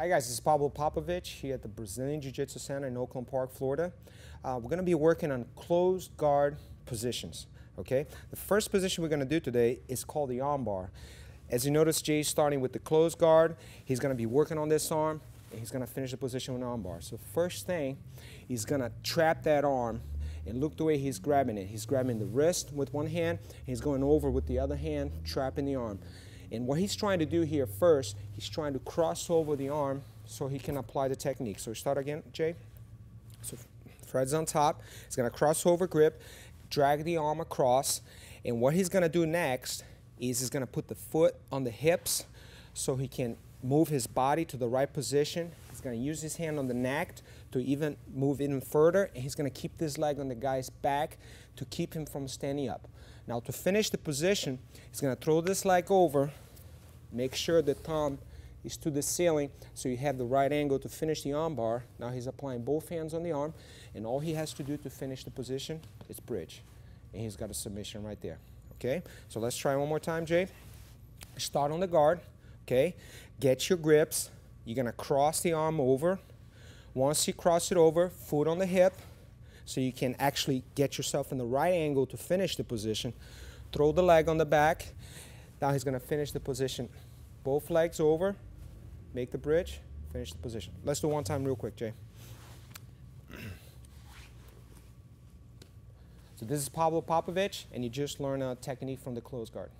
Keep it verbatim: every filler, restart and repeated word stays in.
Hi guys, this is Pablo Popovich here at the Brazilian Jiu-Jitsu Center in Oakland Park, Florida. Uh, we're going to be working on closed guard positions, okay? The first position we're going to do today is called the arm bar. As you notice, Jay's starting with the closed guard. He's going to be working on this arm, and he's going to finish the position with an arm bar. So first thing, he's going to trap that arm, and look the way he's grabbing it. He's grabbing the wrist with one hand, and he's going over with the other hand, trapping the arm. And what he's trying to do here first, he's trying to cross over the arm so he can apply the technique. So start again, Jay. So Fred's on top. He's going to cross over grip, drag the arm across. And what he's going to do next is he's going to put the foot on the hips so he can move his body to the right position. He's going to use his hand on the neck to even move even further. And he's going to keep this leg on the guy's back to keep him from standing up. Now to finish the position, he's going to throw this leg over, make sure the thumb is to the ceiling so you have the right angle to finish the arm bar. Now he's applying both hands on the arm, and all he has to do to finish the position is bridge. And he's got a submission right there, okay? So let's try one more time, Jay. Start on the guard, okay? Get your grips. You're going to cross the arm over. Once you cross it over, foot on the hip, so you can actually get yourself in the right angle to finish the position. Throw the leg on the back. Now he's going to finish the position. Both legs over, make the bridge, finish the position. Let's do one time real quick, Jay. So this is Pablo Popovich, and you just learned a technique from the closed guard.